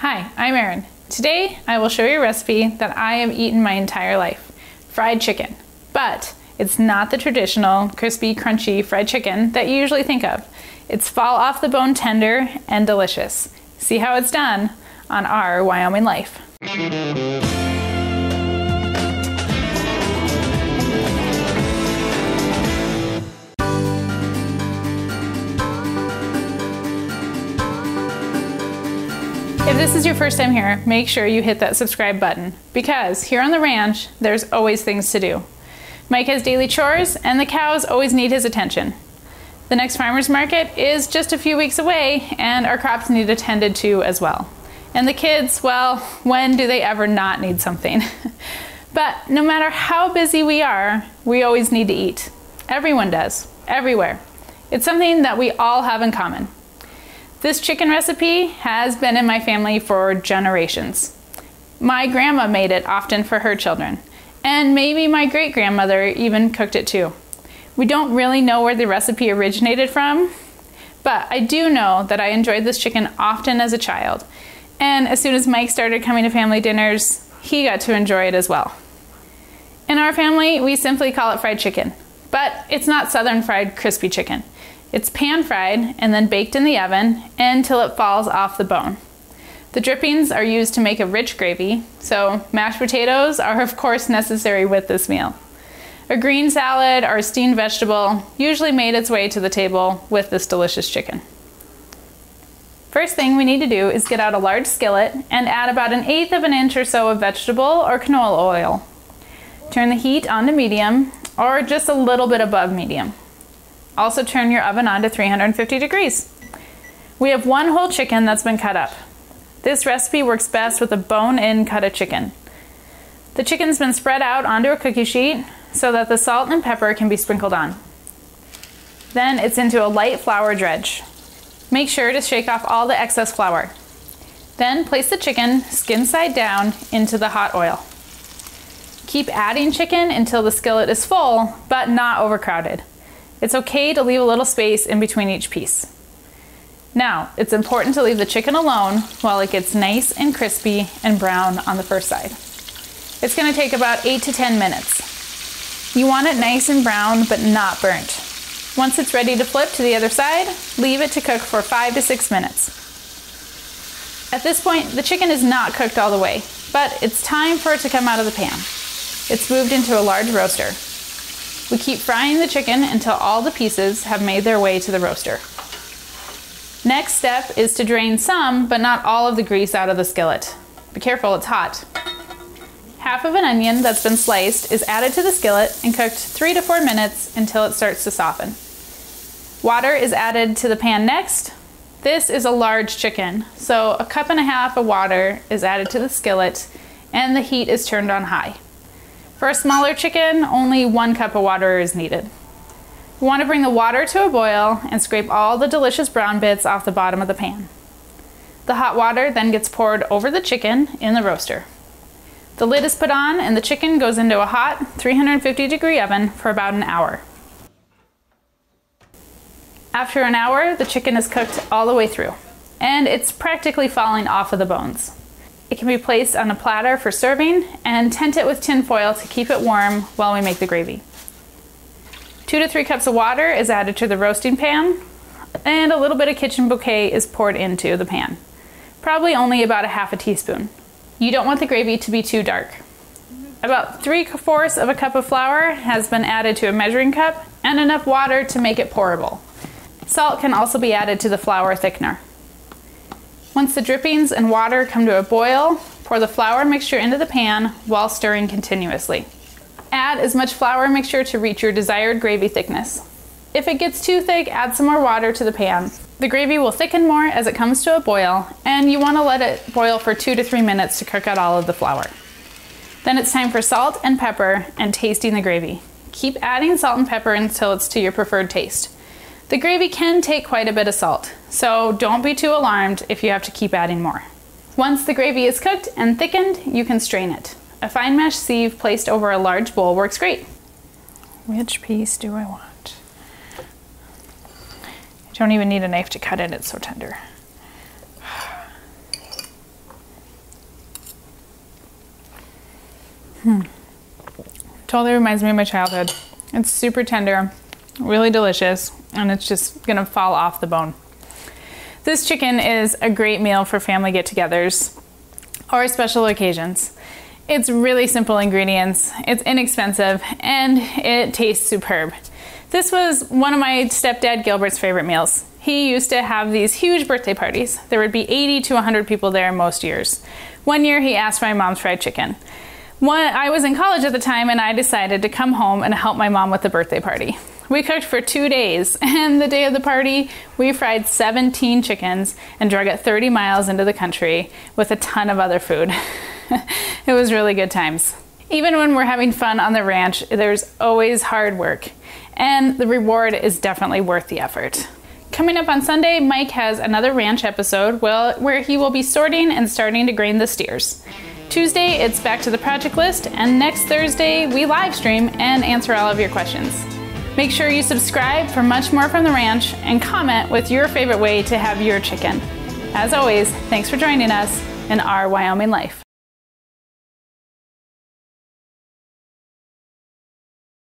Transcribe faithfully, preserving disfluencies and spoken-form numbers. Hi, I'm Erin. Today I will show you a recipe that I have eaten my entire life, fried chicken. But it's not the traditional crispy, crunchy fried chicken that you usually think of. It's fall off the bone tender and delicious. See how it's done on Our Wyoming Life. If this is your first time here, make sure you hit that subscribe button, because here on the ranch, there's always things to do. Mike has daily chores, and the cows always need his attention. The next farmer's market is just a few weeks away, and our crops need attended to as well. And the kids, well, when do they ever not need something? But no matter how busy we are, we always need to eat. Everyone does, everywhere. It's something that we all have in common. This chicken recipe has been in my family for generations. My grandma made it often for her children, and maybe my great-grandmother even cooked it too. We don't really know where the recipe originated from, but I do know that I enjoyed this chicken often as a child, and as soon as Mike started coming to family dinners, he got to enjoy it as well. In our family, we simply call it fried chicken, but it's not Southern fried crispy chicken. It's pan-fried and then baked in the oven until it falls off the bone. The drippings are used to make a rich gravy, so mashed potatoes are of course necessary with this meal. A green salad or a steamed vegetable usually made its way to the table with this delicious chicken. First thing we need to do is get out a large skillet and add about an eighth of an inch or so of vegetable or canola oil. Turn the heat on to medium, or just a little bit above medium. Also turn your oven on to three hundred fifty degrees. We have one whole chicken that's been cut up. This recipe works best with a bone-in cut of chicken. The chicken's been spread out onto a cookie sheet so that the salt and pepper can be sprinkled on. Then it's into a light flour dredge. Make sure to shake off all the excess flour. Then place the chicken skin side down into the hot oil. Keep adding chicken until the skillet is full, but not overcrowded. It's okay to leave a little space in between each piece. Now, it's important to leave the chicken alone while it gets nice and crispy and brown on the first side. It's going to take about eight to ten minutes. You want it nice and brown, but not burnt. Once it's ready to flip to the other side, leave it to cook for five to six minutes. At this point, the chicken is not cooked all the way, but it's time for it to come out of the pan. It's moved into a large roaster. We keep frying the chicken until all the pieces have made their way to the roaster. Next step is to drain some, but not all of the grease out of the skillet. Be careful, it's hot. Half of an onion that's been sliced is added to the skillet and cooked three to four minutes until it starts to soften. Water is added to the pan next. This is a large chicken, so a cup and a half of water is added to the skillet and the heat is turned on high. For a smaller chicken, only one cup of water is needed. We want to bring the water to a boil and scrape all the delicious brown bits off the bottom of the pan. The hot water then gets poured over the chicken in the roaster. The lid is put on and the chicken goes into a hot three hundred fifty degree oven for about an hour. After an hour, the chicken is cooked all the way through, and it's practically falling off of the bones. It can be placed on a platter for serving and tent it with tin foil to keep it warm while we make the gravy. Two to three cups of water is added to the roasting pan, and a little bit of kitchen bouquet is poured into the pan. Probably only about a half a teaspoon. You don't want the gravy to be too dark. About three-fourths of a cup of flour has been added to a measuring cup, and enough water to make it pourable. Salt can also be added to the flour thickener. Once the drippings and water come to a boil, pour the flour mixture into the pan while stirring continuously. Add as much flour mixture to reach your desired gravy thickness. If it gets too thick, add some more water to the pan. The gravy will thicken more as it comes to a boil, and you want to let it boil for two to three minutes to cook out all of the flour. Then it's time for salt and pepper and tasting the gravy. Keep adding salt and pepper until it's to your preferred taste. The gravy can take quite a bit of salt, so don't be too alarmed if you have to keep adding more. Once the gravy is cooked and thickened, you can strain it. A fine mesh sieve placed over a large bowl works great. Which piece do I want? I don't even need a knife to cut it, it's so tender. Hmm. Totally reminds me of my childhood. It's super tender, really delicious, and it's just gonna fall off the bone. This chicken is a great meal for family get-togethers or special occasions. It's really simple ingredients, it's inexpensive, and it tastes superb. This was one of my stepdad Gilbert's favorite meals. He used to have these huge birthday parties. There would be eighty to one hundred people there most years. One year he asked for my mom's fried chicken. One, I was in college at the time, and I decided to come home and help my mom with the birthday party. We cooked for two days, and the day of the party, we fried seventeen chickens and drug it thirty miles into the country with a ton of other food. It was really good times. Even when we're having fun on the ranch, there's always hard work, and the reward is definitely worth the effort. Coming up on Sunday, Mike has another ranch episode where he will be sorting and starting to grain the steers. Tuesday, it's back to the project list, and next Thursday, we live stream and answer all of your questions. Make sure you subscribe for much more from the ranch and comment with your favorite way to have your chicken. As always, thanks for joining us in Our Wyoming Life.